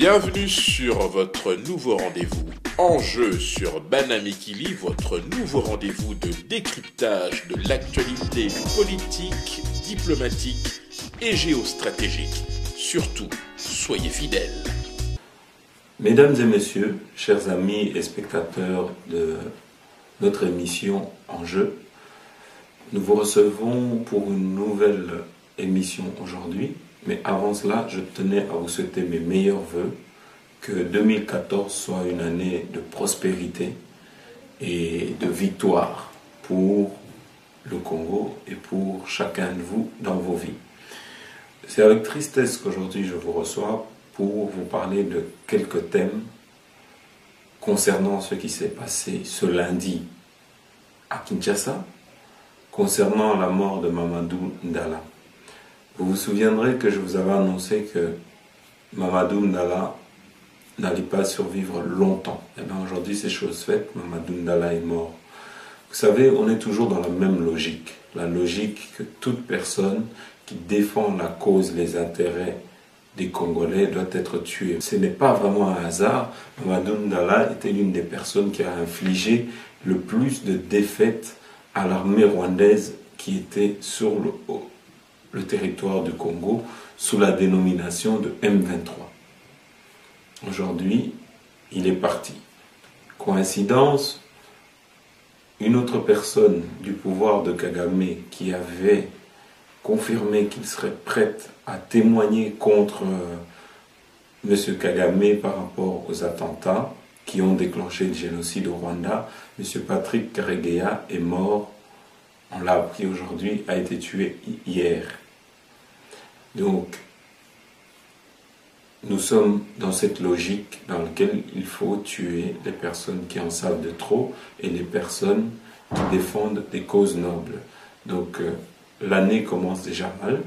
Bienvenue sur votre nouveau rendez-vous Enjeu sur Banamikili, votre nouveau rendez-vous de décryptage de l'actualité politique, diplomatique et géostratégique. Surtout, soyez fidèles. Mesdames et messieurs, chers amis et spectateurs de notre émission Enjeu, nous vous recevons pour une nouvelle émission aujourd'hui. Mais avant cela, je tenais à vous souhaiter mes meilleurs voeux, que 2014 soit une année de prospérité et de victoire pour le Congo et pour chacun de vous dans vos vies. C'est avec tristesse qu'aujourd'hui je vous reçois pour vous parler de quelques thèmes concernant ce qui s'est passé ce lundi à Kinshasa, concernant la mort de Mamadou Ndala. Vous vous souviendrez que je vous avais annoncé que Mamadou Ndala n'allait pas survivre longtemps. Et bien aujourd'hui, c'est chose faite, Mamadou Ndala est mort. Vous savez, on est toujours dans la même logique. La logique que toute personne qui défend la cause, les intérêts des Congolais doit être tuée. Ce n'est pas vraiment un hasard. Mamadou Ndala était l'une des personnes qui a infligé le plus de défaites à l'armée rwandaise qui était sur le territoire du Congo sous la dénomination de M23. Aujourd'hui, il est parti. Coïncidence, une autre personne du pouvoir de Kagame qui avait confirmé qu'il serait prêt à témoigner contre M. Kagame par rapport aux attentats qui ont déclenché le génocide au Rwanda, M. Patrick Karegeya est mort. On l'a appris aujourd'hui, a été tué hier. Donc, nous sommes dans cette logique dans laquelle il faut tuer les personnes qui en savent de trop et les personnes qui défendent des causes nobles. Donc, l'année commence déjà mal,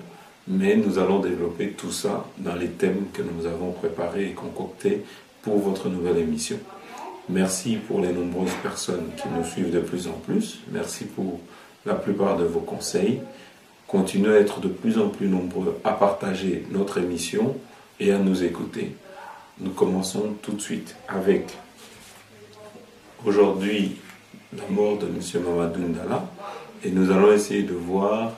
mais nous allons développer tout ça dans les thèmes que nous avons préparés et concoctés pour votre nouvelle émission. Merci pour les nombreuses personnes qui nous suivent de plus en plus. Merci pour la plupart de vos conseils. Continuez à être de plus en plus nombreux à partager notre émission et à nous écouter. Nous commençons tout de suite avec aujourd'hui la mort de M. Mamadou Ndala et nous allons essayer de voir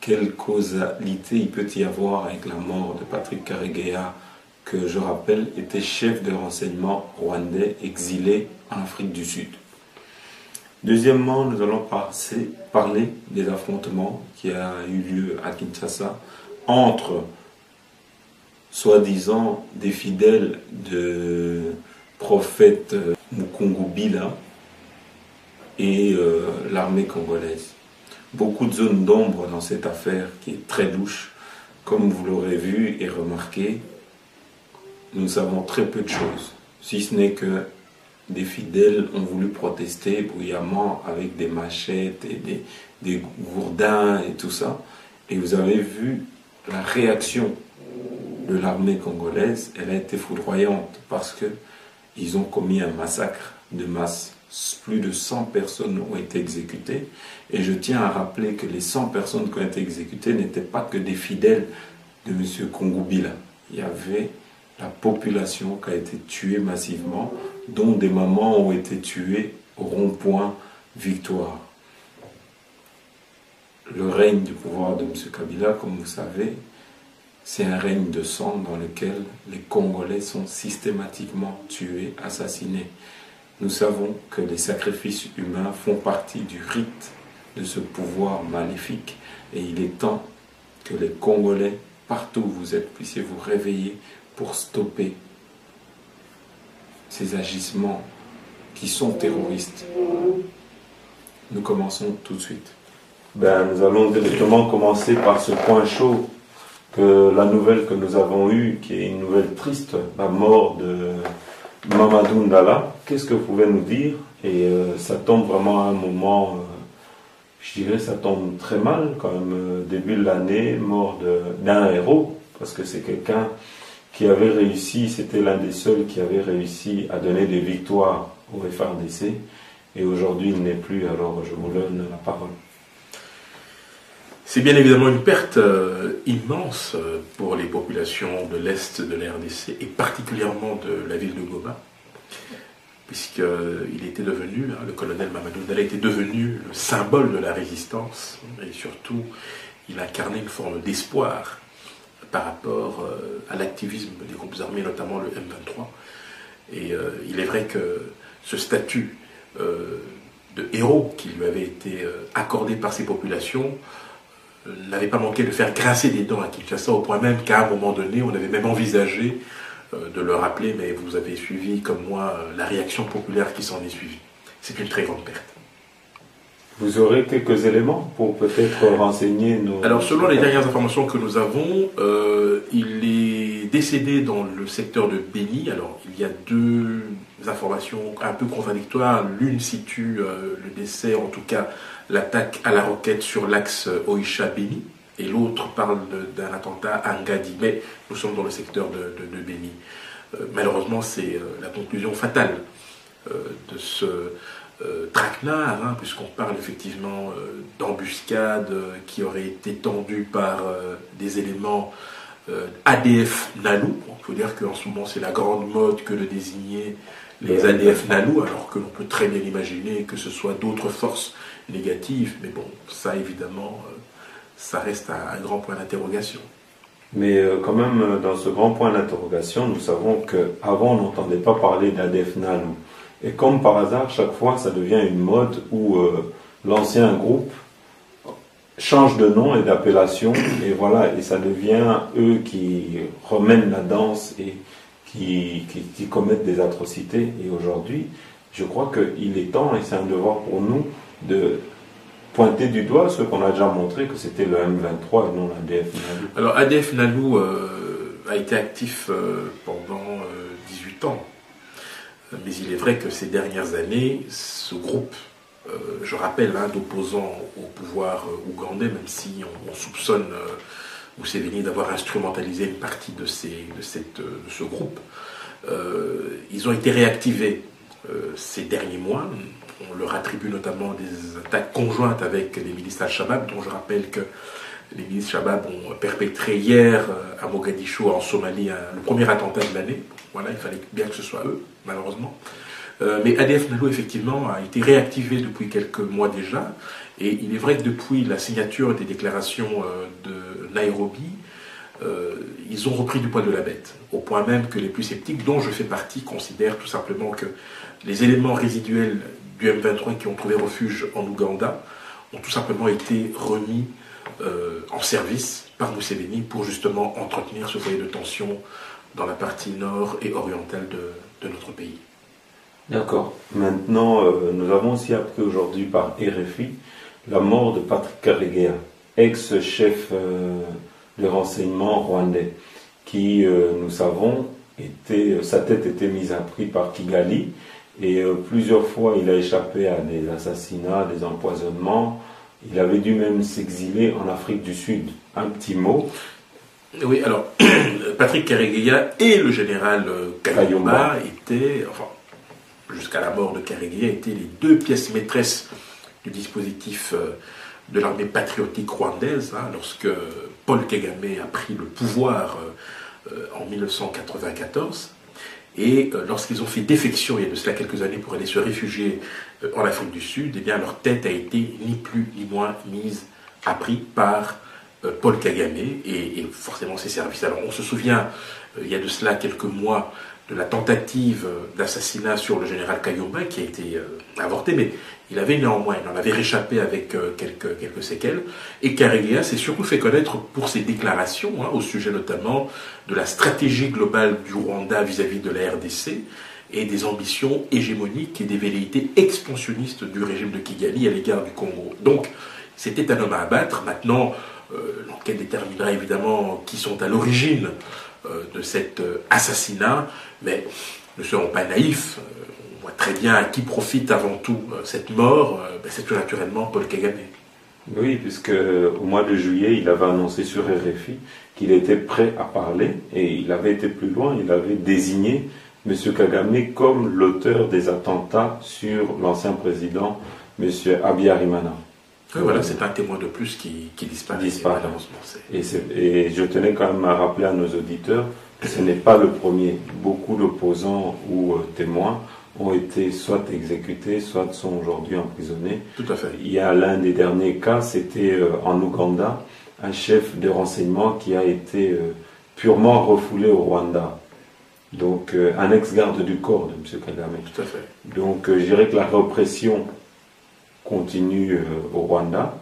quelle causalité il peut y avoir avec la mort de Patrick Karegeya, que je rappelle était chef de renseignement rwandais exilé en Afrique du Sud. Deuxièmement, nous allons parler des affrontements qui ont eu lieu à Kinshasa entre, soi-disant, des fidèles de prophète Mukungubila et l'armée congolaise. Beaucoup de zones d'ombre dans cette affaire qui est très louche. Comme vous l'aurez vu et remarqué, nous savons très peu de choses, si ce n'est que des fidèles ont voulu protester bruyamment avec des machettes et des gourdins et tout ça. Et vous avez vu la réaction de l'armée congolaise, elle a été foudroyante parce qu'ils ont commis un massacre de masse. Plus de 100 personnes ont été exécutées. Et je tiens à rappeler que les 100 personnes qui ont été exécutées n'étaient pas que des fidèles de M. Kongubila. Il y avait la population qui a été tuée massivement, dont des mamans ont été tuées au rond-point Victoire. Le règne du pouvoir de M. Kabila, comme vous savez, c'est un règne de sang dans lequel les Congolais sont systématiquement tués, assassinés. Nous savons que les sacrifices humains font partie du rite de ce pouvoir maléfique et il est temps que les Congolais, partout où vous êtes, puissiez vous réveiller pour stopper ces agissements qui sont terroristes. Nous commençons tout de suite. Nous allons directement commencer par ce point chaud, que la nouvelle que nous avons eue, qui est une nouvelle triste, la mort de Mamadou Ndala. Qu'est-ce que vous pouvez nous dire? Et ça tombe vraiment à un moment, je dirais ça tombe très mal quand même, début de l'année, mort d'un héros, parce que c'est quelqu'un qui avait réussi, c'était l'un des seuls qui avait réussi à donner des victoires au FRDC, et aujourd'hui il n'est plus, alors je vous donne la parole. C'est bien évidemment une perte immense pour les populations de l'Est de la RDC et particulièrement de la ville de Goma, puisqu'il était devenu, le colonel Mamadou Ndala était devenu le symbole de la résistance et surtout il incarnait une forme d'espoir par rapport à l'activisme des groupes armés, notamment le M23. Et il est vrai que ce statut de héros qui lui avait été accordé par ces populations n'avait pas manqué de faire grincer des dents à Kinshasa, au point même qu'à un moment donné, on avait même envisagé de le rappeler, mais vous avez suivi, comme moi, la réaction populaire qui s'en est suivie. C'est une très grande perte. Vous aurez quelques éléments pour peut-être renseigner nos... Alors, selon les dernières informations que nous avons, il est décédé dans le secteur de Beni. Alors, il y a deux informations un peu contradictoires. L'une situe le décès, en tout cas l'attaque à la roquette sur l'axe Oisha-Beni, et l'autre parle d'un attentat à Ngadi. Mais nous sommes dans le secteur de Beni. Malheureusement, c'est la conclusion fatale de ce... traquenard, hein, puisqu'on parle effectivement d'embuscades qui auraient été tendues par des éléments ADF-NALU. Il faut dire qu'en ce moment c'est la grande mode que de désigner les ADF-NALU, alors que l'on peut très bien imaginer que ce soit d'autres forces négatives, mais bon, ça évidemment, ça reste un grand point d'interrogation. Mais quand même, dans ce grand point d'interrogation, nous savons qu'avant on n'entendait pas parler d'ADF-NALU. Et comme par hasard, chaque fois, ça devient une mode où l'ancien groupe change de nom et d'appellation, et voilà, et ça devient eux qui remènent la danse et qui commettent des atrocités. Et aujourd'hui, je crois qu'il est temps, et c'est un devoir pour nous, de pointer du doigt ce qu'on a déjà montré, que c'était le M23 et non l'ADF-NALU. Alors, ADF-NALU a été actif pendant 18 ans. Mais il est vrai que ces dernières années, ce groupe, je rappelle, d'opposants au pouvoir ougandais, même si on soupçonne Museveni d'avoir instrumentalisé une partie de ce groupe, ils ont été réactivés ces derniers mois. On leur attribue notamment des attaques conjointes avec les milices Al-Shabaab, dont je rappelle que les milices Al-Shabaab ont perpétré hier à Mogadishu, en Somalie, le premier attentat de l'année. Voilà, il fallait bien que ce soit eux, malheureusement. Mais ADF-NALU, effectivement, a été réactivé depuis quelques mois déjà. Et il est vrai que depuis la signature des déclarations de Nairobi, ils ont repris du poids de la bête. Au point même que les plus sceptiques, dont je fais partie, considèrent tout simplement que les éléments résiduels du M23 qui ont trouvé refuge en Ouganda ont tout simplement été remis en service par Museveni pour justement entretenir ce foyer de tension dans la partie nord et orientale de notre pays. D'accord. Maintenant, nous avons aussi appris aujourd'hui par RFI la mort de Patrick Karegeya, ex-chef de renseignement rwandais, qui, nous savons, sa tête était mise à prix par Kigali, et plusieurs fois il a échappé à des assassinats, des empoisonnements. Il avait dû même s'exiler en Afrique du Sud. Un petit mot. Oui, alors, Patrick Karegeya et le général Kayumba étaient, enfin, jusqu'à la mort de Karegeya, étaient les deux pièces maîtresses du dispositif de l'armée patriotique rwandaise. Lorsque Paul Kagame a pris le pouvoir en 1994, et lorsqu'ils ont fait défection, il y a de cela quelques années, pour aller se réfugier en Afrique du Sud, eh bien, leur tête a été ni plus ni moins mise à prix par Paul Kagame et forcément ses services. Alors on se souvient, il y a de cela quelques mois, de la tentative d'assassinat sur le général Kayumba qui a été avortée, mais il en avait réchappé avec quelques séquelles. Et Karegeya s'est surtout fait connaître pour ses déclarations, au sujet notamment de la stratégie globale du Rwanda vis-à-vis de la RDC et des ambitions hégémoniques et des velléités expansionnistes du régime de Kigali à l'égard du Congo. Donc c'était un homme à abattre. Maintenant, l'enquête déterminera évidemment qui sont à l'origine de cet assassinat, mais ne serons pas naïfs. On voit très bien à qui profite avant tout cette mort, c'est tout naturellement Paul Kagame. Oui, puisque au mois de juillet, il avait annoncé sur RFI qu'il était prêt à parler, et il avait été plus loin, il avait désigné M. Kagame comme l'auteur des attentats sur l'ancien président, M. Abiyarimana. Oui, voilà, c'est un témoin de plus qui disparaît. Malheureusement. Et je tenais quand même à rappeler à nos auditeurs que ce n'est pas le premier. Beaucoup d'opposants ou témoins ont été soit exécutés, soit sont aujourd'hui emprisonnés. Tout à fait. Il y a l'un des derniers cas, c'était en Ouganda, un chef de renseignement qui a été purement refoulé au Rwanda. Donc, un ex-garde du corps de M. Kagame. Tout à fait. Donc, je dirais que la répression continue au Rwanda,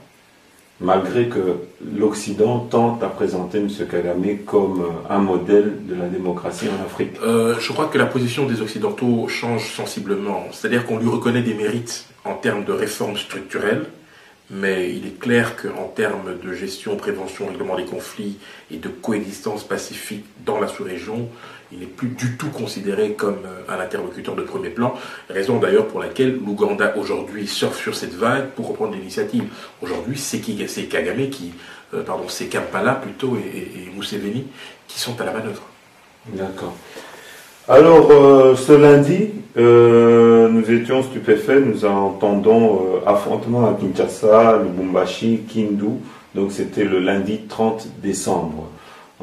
malgré que l'Occident tente à présenter M. Kagame comme un modèle de la démocratie en Afrique. Je crois que la position des Occidentaux change sensiblement. C'est-à-dire qu'on lui reconnaît des mérites en termes de réformes structurelles, mais il est clair qu'en termes de gestion, prévention, règlement des conflits et de coexistence pacifique dans la sous-région, il n'est plus du tout considéré comme un interlocuteur de premier plan, raison d'ailleurs pour laquelle l'Ouganda aujourd'hui surfe sur cette vague pour reprendre l'initiative. Aujourd'hui, c'est Kagame qui, pardon, c'est Kampala plutôt et Museveni qui sont à la manœuvre. D'accord. Alors, ce lundi, nous étions stupéfaits, nous entendons affrontement à Kinshasa, Lubumbashi, Kindu, donc c'était le lundi 30 décembre.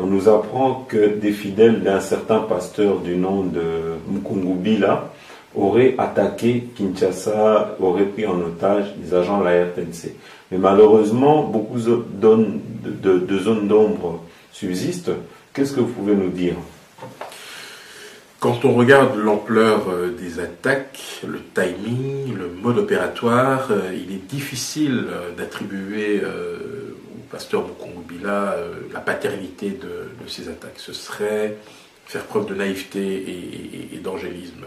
On nous apprend que des fidèles d'un certain pasteur du nom de Mukungubila auraient attaqué Kinshasa, auraient pris en otage des agents de la RTNC. Mais malheureusement, beaucoup de zones d'ombre subsistent. Qu'est-ce que vous pouvez nous dire? Quand on regarde l'ampleur des attaques, le timing, le mode opératoire, il est difficile d'attribuer pasteur Mukungubila la paternité de ces attaques. Ce serait faire preuve de naïveté et d'angélisme.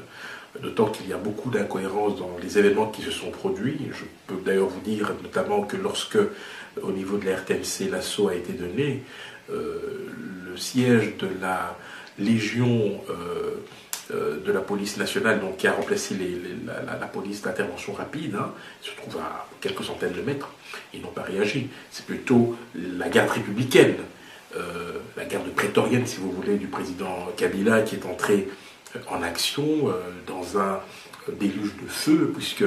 D'autant qu'il y a beaucoup d'incohérences dans les événements qui se sont produits. Je peux d'ailleurs vous dire notamment que lorsque, au niveau de la RTMC, l'assaut a été donné, le siège de la Légion de la police nationale, donc, qui a remplacé la police d'intervention rapide, hein, se trouve à quelques centaines de mètres. Ils n'ont pas réagi. C'est plutôt la garde républicaine, la garde prétorienne, si vous voulez, du président Kabila, qui est entrée en action dans un déluge de feu, puisque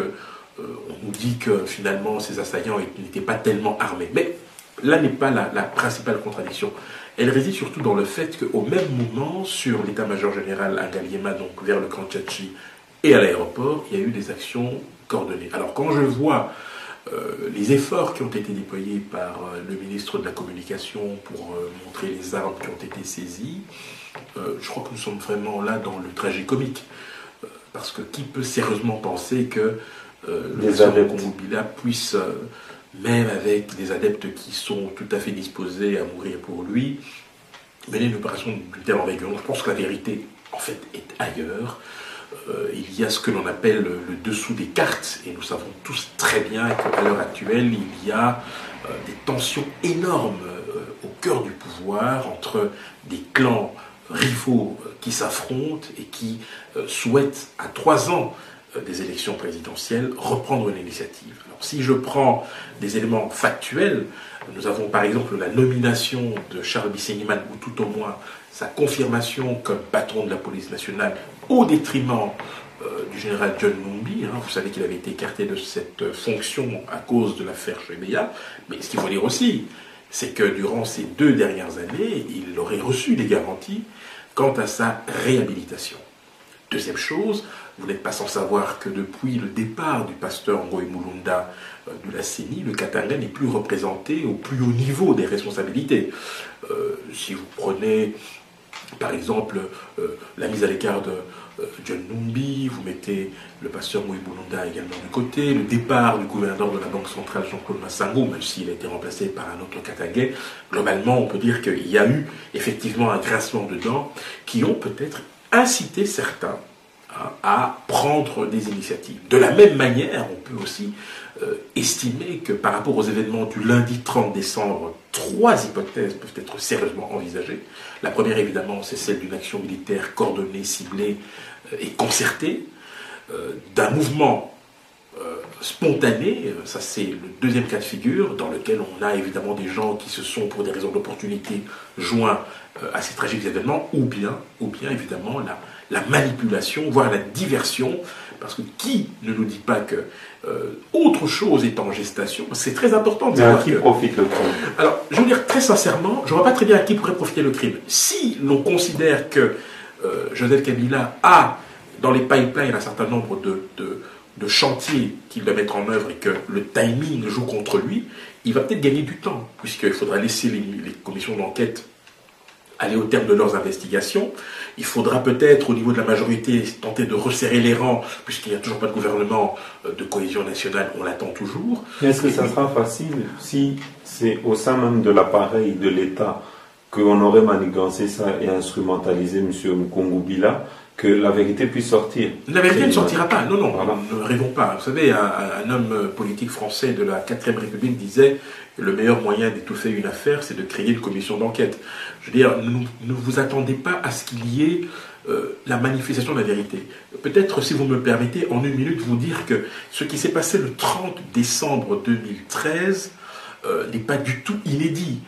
on nous dit que finalement ces assaillants n'étaient pas tellement armés. Mais là n'est pas la principale contradiction. Elle réside surtout dans le fait qu'au même moment, sur l'état-major général à Galiema, donc vers le Kanchachi et à l'aéroport, il y a eu des actions coordonnées. Alors quand je vois les efforts qui ont été déployés par le ministre de la Communication pour montrer les armes qui ont été saisies, je crois que nous sommes vraiment là dans le tragi-comique. Parce que qui peut sérieusement penser que le président Mukungubila puisse... même avec des adeptes qui sont tout à fait disposés à mourir pour lui, mener une opération d'une telle envergure. Je pense que la vérité, en fait, est ailleurs. Il y a ce que l'on appelle le dessous des cartes, et nous savons tous très bien qu'à l'heure actuelle, il y a des tensions énormes au cœur du pouvoir entre des clans rivaux qui s'affrontent et qui souhaitent, à 3 ans, des élections présidentielles, reprendre l'initiative. Alors, si je prends des éléments factuels, nous avons par exemple la nomination de Charles Bisengimani, ou tout au moins sa confirmation comme patron de la police nationale, au détriment du général John Numbi. Hein, vous savez qu'il avait été écarté de cette fonction à cause de l'affaire Karegeya. Mais ce qu'il faut dire aussi, c'est que durant ces 2 dernières années, il aurait reçu des garanties quant à sa réhabilitation. Deuxième chose, vous n'êtes pas sans savoir que depuis le départ du pasteur Ngoï Moulunda de la CENI, le Katanga n'est plus représenté au plus haut niveau des responsabilités. Si vous prenez, par exemple, la mise à l'écart de John Numbi, vous mettez le pasteur Ngoï Moulunda également de côté, le départ du gouverneur de la Banque centrale, Jean-Claude Massango, même s'il a été remplacé par un autre Katangais, globalement, on peut dire qu'il y a eu effectivement un grincement de dents qui ont peut-être inciter certains à prendre des initiatives. De la même manière, on peut aussi estimer que par rapport aux événements du lundi 30 décembre, 3 hypothèses peuvent être sérieusement envisagées. La première, évidemment, c'est celle d'une action militaire coordonnée, ciblée et concertée, d'un mouvement spontané, ça c'est le deuxième cas de figure, dans lequel on a évidemment des gens qui se sont, pour des raisons d'opportunité, joints à ces tragiques événements, ou bien évidemment la manipulation, voire la diversion Parce que qui ne nous dit pas que autre chose est en gestation? C'est très important de savoir. Mais à qui profite le crime? Alors, je veux dire très sincèrement, je ne vois pas très bien à qui pourrait profiter le crime. Si l'on considère que Joseph Kabila a dans les pipelines un certain nombre de chantiers qu'il doit mettre en œuvre et que le timing joue contre lui, il va peut-être gagner du temps, puisqu'il faudra laisser les commissions d'enquête aller au terme de leurs investigations. Il faudra peut-être, au niveau de la majorité, tenter de resserrer les rangs, puisqu'il n'y a toujours pas de gouvernement de cohésion nationale, on l'attend toujours. Est-ce que ça sera facile si c'est au sein même de l'appareil de l'État qu'on aurait manigancé ça et instrumentalisé M. Mukungubila, que la vérité puisse sortir? La vérité ne sortira pas, non, non, voilà. Ne rêvons pas. Vous savez, un homme politique français de la 4ème République disait « Le meilleur moyen d'étouffer une affaire, c'est de créer une commission d'enquête ». Je veux dire, ne vous attendez pas à ce qu'il y ait la manifestation de la vérité. Peut-être, si vous me permettez, en une minute, vous dire que ce qui s'est passé le 30 décembre 2013 n'est pas du tout inédit.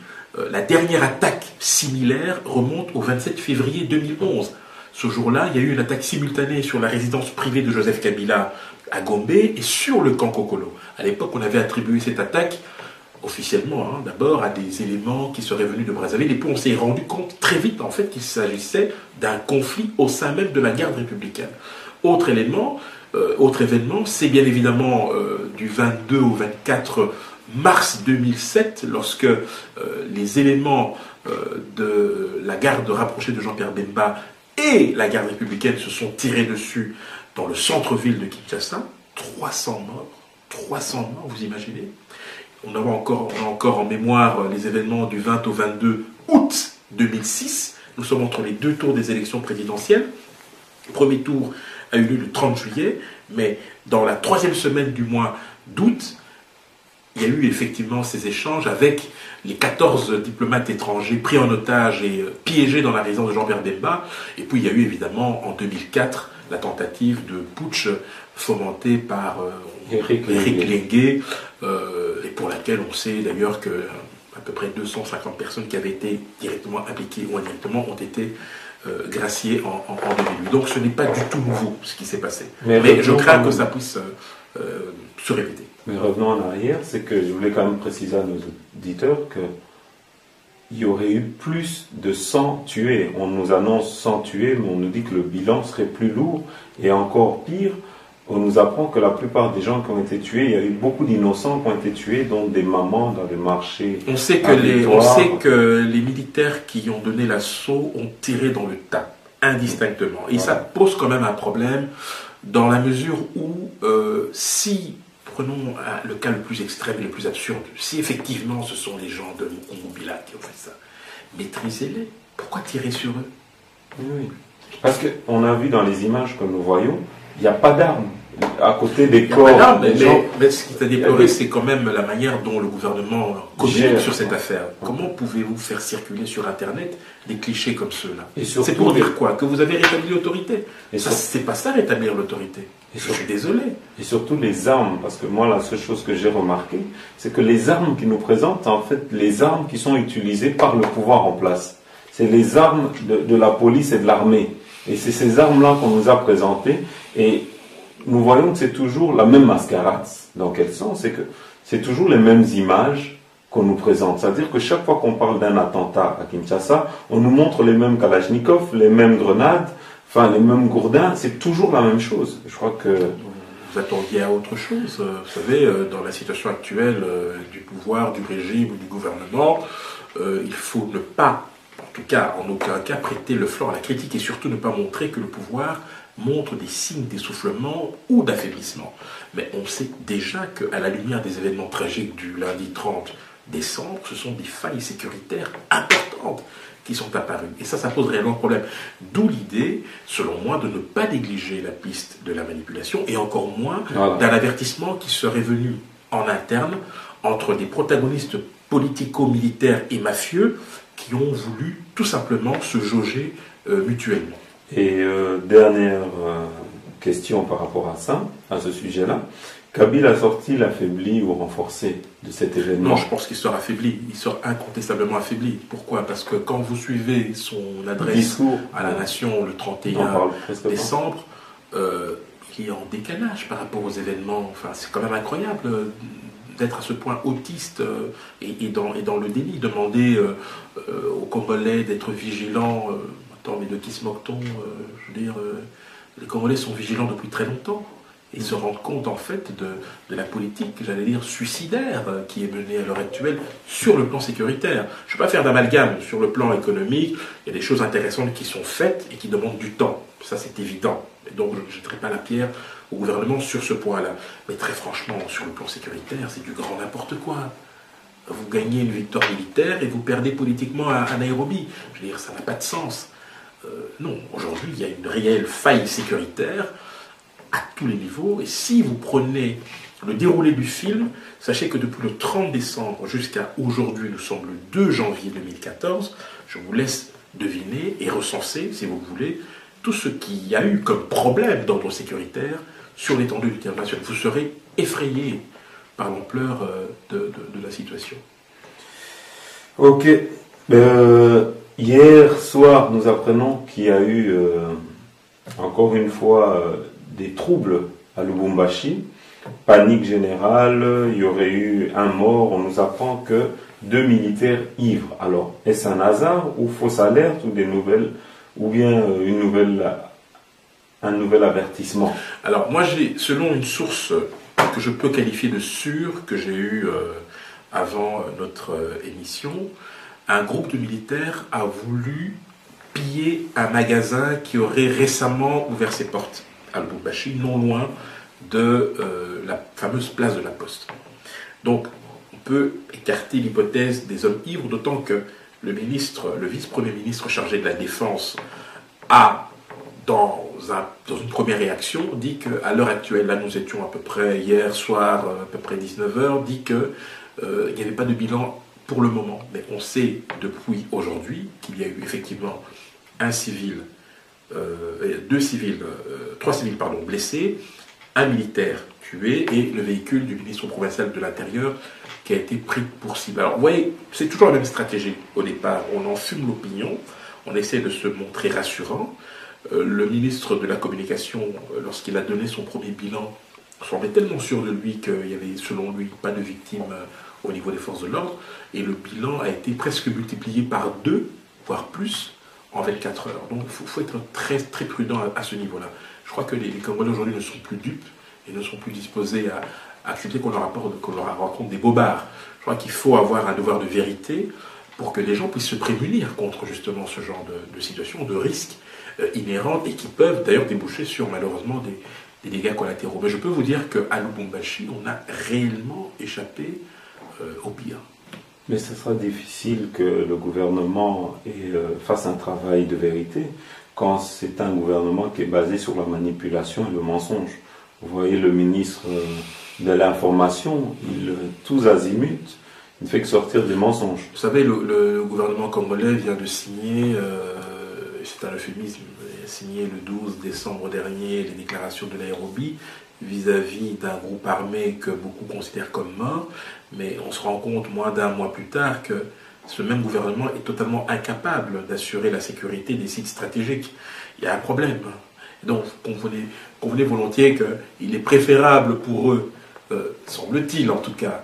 La dernière attaque similaire remonte au 27 février 2011. Ce jour-là, il y a eu une attaque simultanée sur la résidence privée de Joseph Kabila à Gombe et sur le camp Kokolo. À l'époque, on avait attribué cette attaque officiellement, hein, d'abord à des éléments qui seraient venus de Brazzaville, et puis on s'est rendu compte très vite en fait qu'il s'agissait d'un conflit au sein même de la garde républicaine. Autre élément, autre événement, c'est bien évidemment du 22 au 24 mars 2007, lorsque les éléments de la garde rapprochée de Jean-Pierre Bemba et la garde républicaine se sont tirés dessus dans le centre-ville de Kinshasa. 300 morts, 300 morts, vous imaginez? On a encore en mémoire les événements du 20 au 22 août 2006. Nous sommes entre les deux tours des élections présidentielles. Le premier tour a eu lieu le 30 juillet, mais dans la troisième semaine du mois d'août, il y a eu effectivement ces échanges avec les 14 diplomates étrangers pris en otage et piégés dans la résidence de Jean-Pierre Bemba. Et puis il y a eu évidemment en 2004 la tentative de putsch fomentée par Éric Lenguet, et pour laquelle on sait d'ailleurs que à peu près 250 personnes qui avaient été directement impliquées ou indirectement ont été graciées en 2008. Donc ce n'est pas du tout nouveau ce qui s'est passé. Mais je crains que ça puisse se répéter. Mais revenons en arrière, c'est que je voulais quand même préciser à nos auditeurs qu'il y aurait eu plus de 100 tués. On nous annonce 100 tués, mais on nous dit que le bilan serait plus lourd. Et encore pire, on nous apprend que la plupart des gens qui ont été tués, il y a eu beaucoup d'innocents qui ont été tués, dont des mamans dans les marchés. On sait que les militaires qui ont donné l'assaut ont tiré dans le tas, indistinctement. Et voilà. Ça pose quand même un problème, dans la mesure où si... Prenons le cas le plus extrême et le plus absurde. Si effectivement ce sont les gens de Mukungubila qui ont fait ça, maîtrisez-les. Pourquoi tirer sur eux? Oui, parce qu'on a vu dans les images que nous voyons, il n'y a pas d'armes à côté des corps. Mais ce qui t'a déploré, c'est quand même la manière dont le gouvernement communique sur cette affaire. Comment pouvez-vous faire circuler sur Internet des clichés comme ceux-là? C'est pour dire quoi? Que vous avez rétabli l'autorité. C'est pas ça, rétablir l'autorité. Je suis désolé. Et surtout les armes, parce que moi la seule chose que j'ai remarquée, c'est que les armes qu'ils nous présentent, en fait, les armes qui sont utilisées par le pouvoir en place. C'est les armes de la police et de l'armée. Et c'est ces armes-là qu'on nous a présentées. Et nous voyons que c'est toujours la même mascarade. Dans quel sens? C'est que c'est toujours les mêmes images qu'on nous présente. C'est-à-dire que chaque fois qu'on parle d'un attentat à Kinshasa, on nous montre les mêmes kalachnikovs, les mêmes grenades, enfin, les mêmes gourdins, c'est toujours la même chose. Je crois que... Vous attendiez à autre chose. Vous savez, dans la situation actuelle du pouvoir, du régime ou du gouvernement, il faut ne pas, en tout cas, en aucun cas, prêter le flanc à la critique et surtout ne pas montrer que le pouvoir montre des signes d'essoufflement ou d'affaiblissement. Mais on sait déjà qu'à la lumière des événements tragiques du lundi 30 décembre, ce sont des failles sécuritaires importantes qui sont apparus. Et ça, ça pose réellement problème. D'où l'idée, selon moi, de ne pas négliger la piste de la manipulation et encore moins d'un avertissement qui serait venu en interne entre des protagonistes politico-militaires et mafieux qui ont voulu tout simplement se jauger mutuellement. Et dernière question par rapport à ça, à ce sujet-là. Kabila sort-il affaibli ou renforcé de cet événement? Non, je pense qu'il sort affaibli. Il sort incontestablement affaibli. Pourquoi? Parce que quand vous suivez son adresse à la nation le 31 décembre, qui est en décalage par rapport aux événements. Enfin, c'est quand même incroyable d'être à ce point autiste et dans le déni. Demander aux Congolais d'être vigilants, attends, mais de qui se moque-t-on? Je veux dire, les Congolais sont vigilants depuis très longtemps. Ils se rendent compte en fait de la politique, j'allais dire, suicidaire qui est menée à l'heure actuelle sur le plan sécuritaire. Je ne vais pas faire d'amalgame sur le plan économique, il y a des choses intéressantes qui sont faites et qui demandent du temps, ça c'est évident. Et donc je ne jetterai pas la pierre au gouvernement sur ce point-là. Mais très franchement, sur le plan sécuritaire, c'est du grand n'importe quoi. Vous gagnez une victoire militaire et vous perdez politiquement à Nairobi. Je veux dire, ça n'a pas de sens. Non, aujourd'hui il y a une réelle faille sécuritaire à tous les niveaux, et si vous prenez le déroulé du film, sachez que depuis le 30 décembre jusqu'à aujourd'hui, nous sommes le 2 janvier 2014, je vous laisse deviner et recenser, si vous voulez, tout ce qu'il y a eu comme problème d'ordre sécuritaire sur l'étendue du territoire national. Vous serez effrayés par l'ampleur de la situation. Ok. Hier soir, nous apprenons qu'il y a eu, encore une fois, des troubles à Lubumbashi, panique générale, il y aurait eu un mort, on nous apprend que 2 militaires ivres. Alors, est-ce un hasard ou fausse alerte ou des nouvelles, ou bien une nouvelle, un nouvel avertissement? Alors, moi, selon une source que je peux qualifier de sûre, que j'ai eue avant notre émission, un groupe de militaires a voulu piller un magasin qui aurait récemment ouvert ses portes à Lubumbashi, non loin de la fameuse place de la Poste. Donc, on peut écarter l'hypothèse des hommes ivres, d'autant que le vice-premier ministre chargé de la Défense a, dans une première réaction, dit qu'à l'heure actuelle, là nous étions à peu près hier soir, à peu près 19 h, dit qu'il n'y avait pas de bilan pour le moment. Mais on sait depuis aujourd'hui qu'il y a eu effectivement un civil, 3 civils pardon, blessés, un militaire tué et le véhicule du ministre provincial de l'Intérieur qui a été pris pour cible. Alors vous voyez, c'est toujours la même stratégie au départ, on en fume l'opinion, on essaie de se montrer rassurant. Le ministre de la Communication, lorsqu'il a donné son premier bilan, semblait tellement sûr de lui qu'il n'y avait selon lui pas de victimes au niveau des forces de l'ordre, et le bilan a été presque multiplié par 2, voire plus, en 24 heures. Donc il faut être très, très prudent à ce niveau-là. Je crois que les Congolais aujourd'hui ne sont plus dupes et ne sont plus disposés à accepter qu'on leur raconte des bobards. Je crois qu'il faut avoir un devoir de vérité pour que les gens puissent se prémunir contre justement ce genre de situation, de risques inhérents et qui peuvent d'ailleurs déboucher sur malheureusement des dégâts collatéraux. Mais je peux vous dire qu'à Lubumbashi, on a réellement échappé au pire. Mais ce sera difficile que le gouvernement fasse un travail de vérité quand c'est un gouvernement qui est basé sur la manipulation et le mensonge. Vous voyez le ministre de l'Information, tous azimuts, il ne fait que sortir des mensonges. Vous savez, le gouvernement congolais vient de signer, c'est un euphémisme, signé le 12 décembre dernier les déclarations de Nairobi vis-à-vis d'un groupe armé que beaucoup considèrent comme mort, mais on se rend compte moins d'un mois plus tard que ce même gouvernement est totalement incapable d'assurer la sécurité des sites stratégiques. Il y a un problème. Donc, convenez volontiers qu'il est préférable pour eux, semble-t-il en tout cas,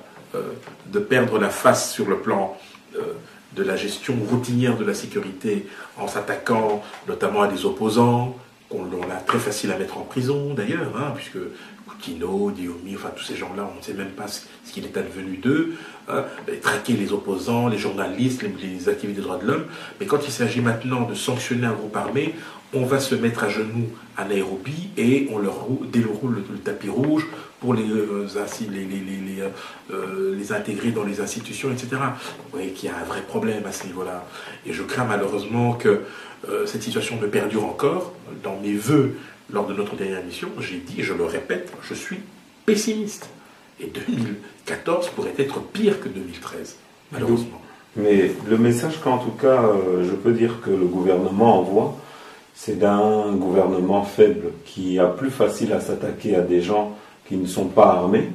de perdre la face sur le plan de la gestion routinière de la sécurité en s'attaquant notamment à des opposants, qu'on a très facile à mettre en prison d'ailleurs, hein, puisque Koutino, Diomi, enfin tous ces gens-là, on ne sait même pas ce qu'il est advenu d'eux, hein, traquer les opposants, les journalistes, les activistes des droits de l'homme. Mais quand il s'agit maintenant de sanctionner un groupe armé, on va se mettre à genoux à Nairobi et on leur déroule le tapis rouge pour les intégrer dans les institutions, etc. Vous voyez qu'il y a un vrai problème à ce niveau-là. Et je crains malheureusement que cette situation ne perdure encore. Dans mes vœux, lors de notre dernière émission, j'ai dit, je le répète, je suis pessimiste. Et 2014 pourrait être pire que 2013, malheureusement. Mais le message qu'en tout cas, je peux dire que le gouvernement envoie, c'est d'un gouvernement faible qui a plus facile à s'attaquer à des gens qui ne sont pas armés,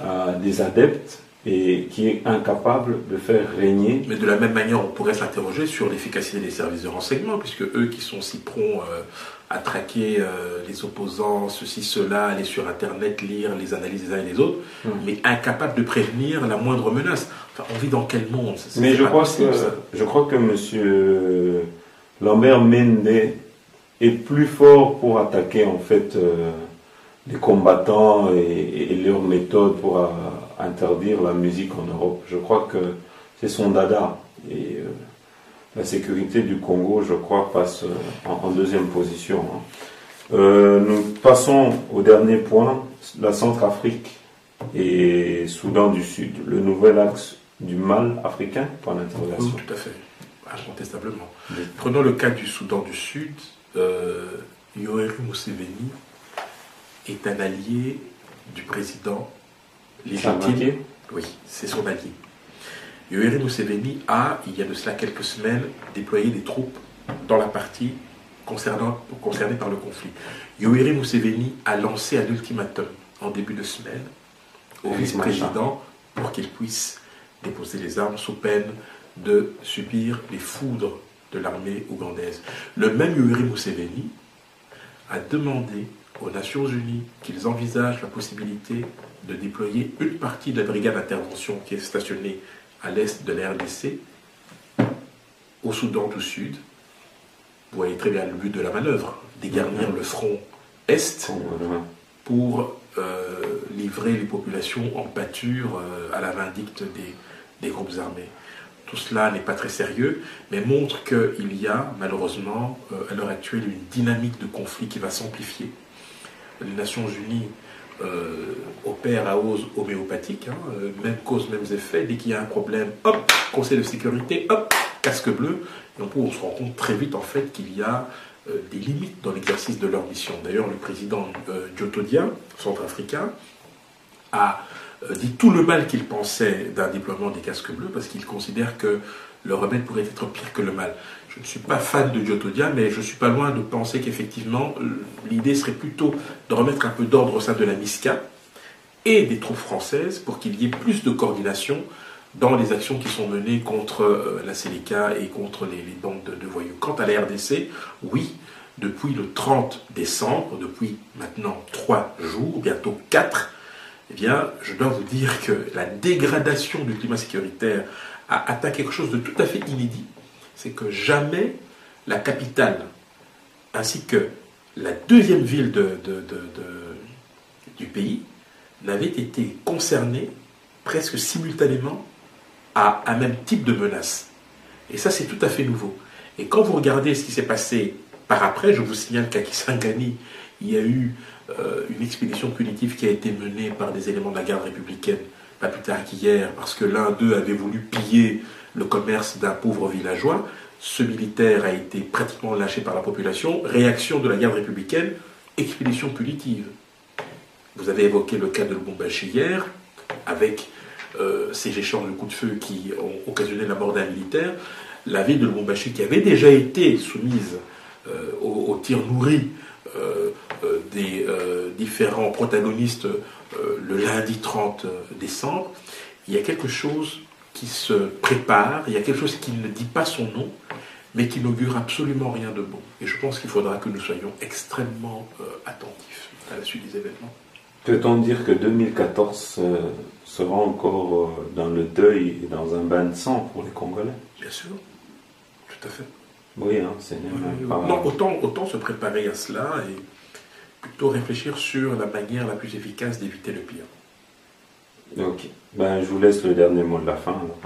à des adeptes, et qui est incapable de faire régner. Mais de la même manière, on pourrait s'interroger sur l'efficacité des services de renseignement, puisque eux qui sont si prompts à traquer les opposants, ceci, cela, aller sur Internet, lire les analyses des uns et des autres, mais incapables de prévenir la moindre menace. Enfin, on vit dans quel monde? Mais je crois que M. Lambert Mende est plus fort pour attaquer en fait les combattants et leurs méthodes pour interdire la musique en Europe. Je crois que c'est son dada. Et la sécurité du Congo, je crois, passe en deuxième position. Nous passons au dernier point, la Centrafrique et Soudan du Sud, le nouvel axe du mal africain, point d'interrogation. Oui, tout à fait, incontestablement. Oui. Prenons le cas du Soudan du Sud. Yoweri Museveni est un allié du président légitime. Oui, c'est son allié. Yoweri Museveni a, il y a de cela quelques semaines, déployé des troupes dans la partie concernée par le conflit. Yoweri Museveni a lancé un ultimatum en début de semaine au vice-président pour qu'il puisse déposer les armes sous peine de subir les foudres de l'armée ougandaise. Le même Yoweri Museveni a demandé aux Nations Unies qu'ils envisagent la possibilité de déployer une partie de la brigade d'intervention qui est stationnée à l'est de la RDC, au Soudan du Sud. Vous voyez très bien le but de la manœuvre, dégarnir le front est pour livrer les populations en pâture à la vindicte des groupes armés. Tout cela n'est pas très sérieux, mais montre qu'il y a malheureusement à l'heure actuelle une dynamique de conflit qui va s'amplifier. Les Nations Unies opèrent à hausse homéopathique, même cause, mêmes effets. Dès qu'il y a un problème, hop, Conseil de sécurité, hop, casque bleu. Et on se rend compte très vite en fait qu'il y a des limites dans l'exercice de leur mission. D'ailleurs, le président Diotodia, centrafricain, a dit tout le mal qu'il pensait d'un déploiement des casques bleus parce qu'il considère que le remède pourrait être pire que le mal. Je ne suis pas fan de Diotodia, mais je ne suis pas loin de penser qu'effectivement, l'idée serait plutôt de remettre un peu d'ordre au sein de la MISCA et des troupes françaises pour qu'il y ait plus de coordination dans les actions qui sont menées contre la Séléka et contre les bandes de voyous. Quant à la RDC, oui, depuis le 30 décembre, depuis maintenant 3 jours, bientôt 4, eh bien, je dois vous dire que la dégradation du climat sécuritaire a atteint quelque chose de tout à fait inédit. C'est que jamais la capitale, ainsi que la deuxième ville du pays, n'avait été concernée presque simultanément à un même type de menace. Et ça, c'est tout à fait nouveau. Et quand vous regardez ce qui s'est passé par après, je vous signale qu'à Kisangani, il y a eu une expédition punitive qui a été menée par des éléments de la garde républicaine, pas plus tard qu'hier, parce que l'un d'eux avait voulu piller le commerce d'un pauvre villageois. Ce militaire a été pratiquement lâché par la population. Réaction de la garde républicaine, expédition punitive. Vous avez évoqué le cas de Lubumbashi hier, avec ces échanges de coups de feu qui ont occasionné la mort d'un militaire. La ville de Lubumbashi, qui avait déjà été soumise aux tirs nourris des différents protagonistes le lundi 30 décembre, il y a quelque chose qui se prépare, il y a quelque chose qui ne dit pas son nom, mais qui n'augure absolument rien de bon. Et je pense qu'il faudra que nous soyons extrêmement attentifs à la suite des événements. Peut-on dire que 2014 sera encore dans le deuil et dans un bain de sang pour les Congolais? Bien sûr, tout à fait. Oui, hein, c'est pas... Non, autant se préparer à cela et plutôt réfléchir sur la manière la plus efficace d'éviter le pire. Ok, ben, je vous laisse le dernier mot de la fin. Alors.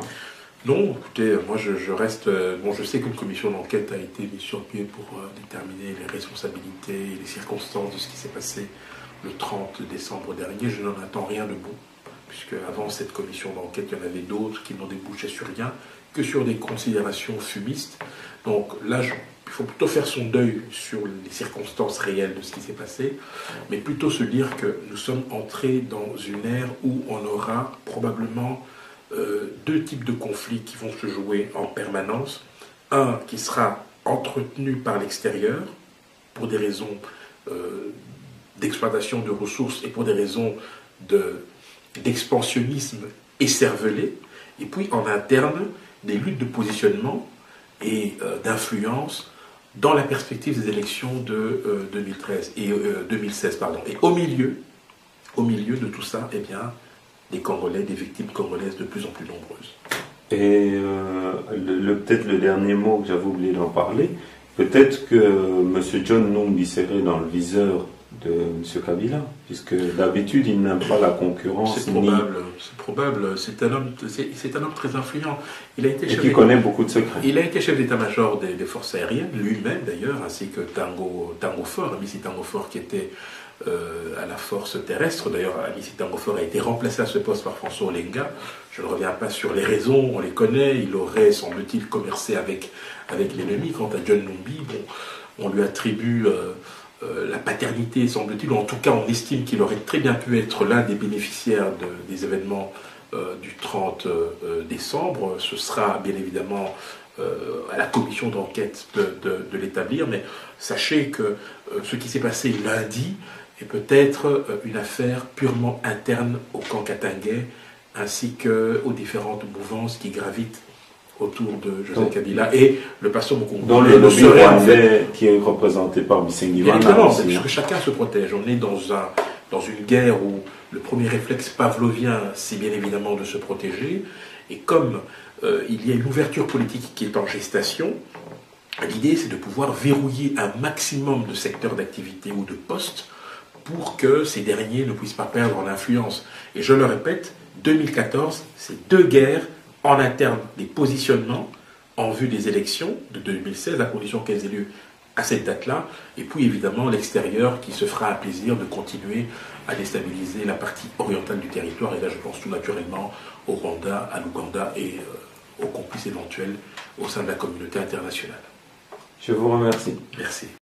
Non, écoutez, moi je reste... Bon, je sais qu'une commission d'enquête a été mise sur pied pour déterminer les responsabilités et les circonstances de ce qui s'est passé le 30 décembre dernier. Je n'en attends rien de bon, puisque avant cette commission d'enquête, il y en avait d'autres qui n'ont débouché sur rien que sur des considérations fumistes. Donc là, il faut plutôt faire son deuil sur les circonstances réelles de ce qui s'est passé, mais plutôt se dire que nous sommes entrés dans une ère où on aura probablement deux types de conflits qui vont se jouer en permanence. Un qui sera entretenu par l'extérieur pour des raisons d'exploitation de ressources et pour des raisons d'expansionnisme écervelés, et puis en interne, des luttes de positionnement et d'influence dans la perspective des élections de 2016. Pardon. Et au milieu de tout ça, eh bien, des Congolais, des victimes congolaises de plus en plus nombreuses. Et peut-être le dernier mot que j'avais oublié d'en parler, peut-être que M. John Numbi serait dans le viseur de M. Kabila, puisque d'habitude il n'aime pas la concurrence. C'est probable, c'est un homme, très influent. Il a été chef, et qui connaît beaucoup de secrets. Il a été chef d'état-major des forces aériennes, lui-même d'ailleurs, ainsi que Tango Fort, Amici Tango Fort qui était à la force terrestre. D'ailleurs, Amici Tango Fort a été remplacé à ce poste par François Olenga. Je ne reviens pas sur les raisons, on les connaît. Il aurait, semble-t-il, commercé avec l'ennemi. Quant à John Numbi, bon, on lui attribue la paternité, semble-t-il, ou en tout cas on estime qu'il aurait très bien pu être l'un des bénéficiaires des événements du 30 décembre. Ce sera bien évidemment à la commission d'enquête de l'établir, mais sachez que ce qui s'est passé lundi est peut-être une affaire purement interne au camp katangais, ainsi qu'aux différentes mouvances qui gravitent autour de Joseph Kabila et le pasteur Mukungubila. Dans le lobby rwandais qui est représenté par Bisengimani. Évidemment, c'est parce que chacun se protège. On est dans une guerre où le premier réflexe pavlovien, c'est bien évidemment de se protéger. Et comme il y a une ouverture politique qui est en gestation, l'idée c'est de pouvoir verrouiller un maximum de secteurs d'activité ou de postes pour que ces derniers ne puissent pas perdre en influence. Et je le répète, 2014, c'est deux guerres en interne, des positionnements en vue des élections de 2016, à condition qu'elles aient lieu à cette date-là, et puis évidemment l'extérieur qui se fera un plaisir de continuer à déstabiliser la partie orientale du territoire, et là je pense tout naturellement au Rwanda, à l'Ouganda et aux complices éventuels au sein de la communauté internationale. Je vous remercie. Merci.